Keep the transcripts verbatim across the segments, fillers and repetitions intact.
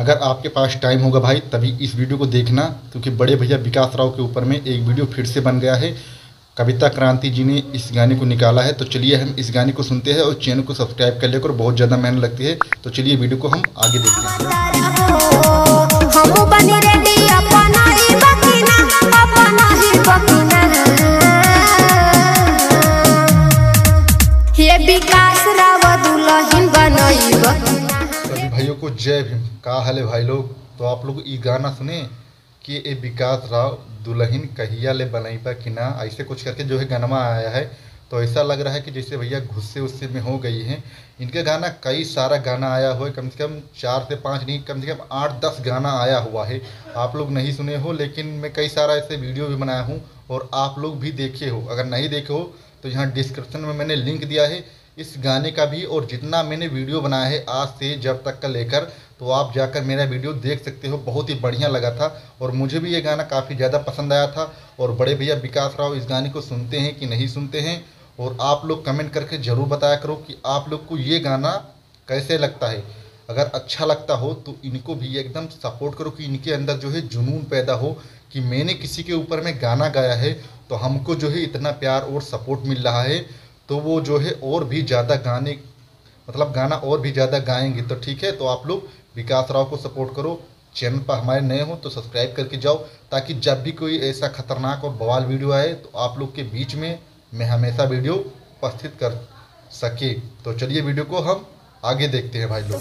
अगर आपके पास टाइम होगा भाई तभी इस वीडियो को देखना, क्योंकि बड़े भैया विकास राव के ऊपर में एक वीडियो फिर से बन गया है। कविता क्रांति जी ने इस गाने को निकाला है। तो चलिए हम इस गाने को सुनते हैं और चैनल को सब्सक्राइब कर लेकर बहुत ज़्यादा मेहनत लगती है। तो चलिए वीडियो को हम आगे देखते हैं। भाइयों को जय भीम। का हाल है भाई लोग? तो आप लोग ये गाना सुने कि ए विकास राव दुल्हन कहिया ले बनैबा कि ना, ऐसे कुछ करके जो है गाना आया है। तो ऐसा लग रहा है कि जैसे भैया गुस्से उस्से में हो गई हैं। इनका गाना कई सारा गाना आया हुआ है, कम से कम चार से पाँच नहीं, कम से कम आठ दस गाना आया हुआ है। आप लोग नहीं सुने हो, लेकिन मैं कई सारा ऐसे वीडियो भी बनाया हूँ और आप लोग भी देखे हो। अगर नहीं देखे हो तो यहाँ डिस्क्रिप्शन में मैंने लिंक दिया है इस गाने का भी, और जितना मैंने वीडियो बनाया है आज से जब तक का लेकर, तो आप जाकर मेरा वीडियो देख सकते हो। बहुत ही बढ़िया लगा था और मुझे भी ये गाना काफ़ी ज़्यादा पसंद आया था। और बड़े भैया विकास राव इस गाने को सुनते हैं कि नहीं सुनते हैं, और आप लोग कमेंट करके ज़रूर बताया करो कि आप लोग को ये गाना कैसे लगता है। अगर अच्छा लगता हो तो इनको भी एकदम सपोर्ट करो कि इनके अंदर जो है जुनून पैदा हो कि मैंने किसी के ऊपर में गाना गाया है तो हमको जो है इतना प्यार और सपोर्ट मिल रहा है, तो वो जो है और भी ज़्यादा गाने मतलब गाना और भी ज़्यादा गाएंगे। तो ठीक है, तो आप लोग विकास राव को सपोर्ट करो। चैनल पर हमारे नए हो तो सब्सक्राइब करके जाओ, ताकि जब भी कोई ऐसा खतरनाक और बवाल वीडियो आए तो आप लोग के बीच में मैं हमेशा वीडियो उपस्थित कर सके। तो चलिए वीडियो को हम आगे देखते हैं भाई लोग।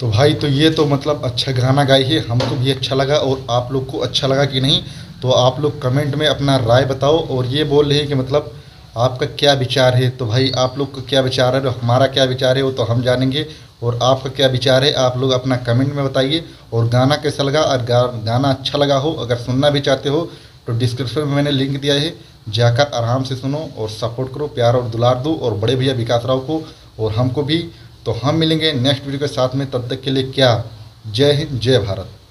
तो भाई तो ये तो मतलब अच्छा गाना गाई है, हमको भी अच्छा लगा और आप लोग को अच्छा लगा कि नहीं, तो आप लोग कमेंट में अपना राय बताओ। और ये बोल रहे हैं कि मतलब आपका क्या विचार है। तो भाई आप लोग का क्या विचार है और हमारा क्या विचार है वो तो हम जानेंगे, और आपका क्या विचार है आप लोग अपना कमेंट में बताइए। और गाना कैसा लगा, और गा, गाना अच्छा लगा हो अगर सुनना भी चाहते हो तो डिस्क्रिप्शन में मैंने लिंक दिया है, जाकर आराम से सुनो और सपोर्ट करो, प्यार और दुलार दो और बड़े भैया विकास राव को और हमको भी। तो हम मिलेंगे नेक्स्ट वीडियो के साथ में, तब तक के लिए क्या, जय हिंद जय भारत।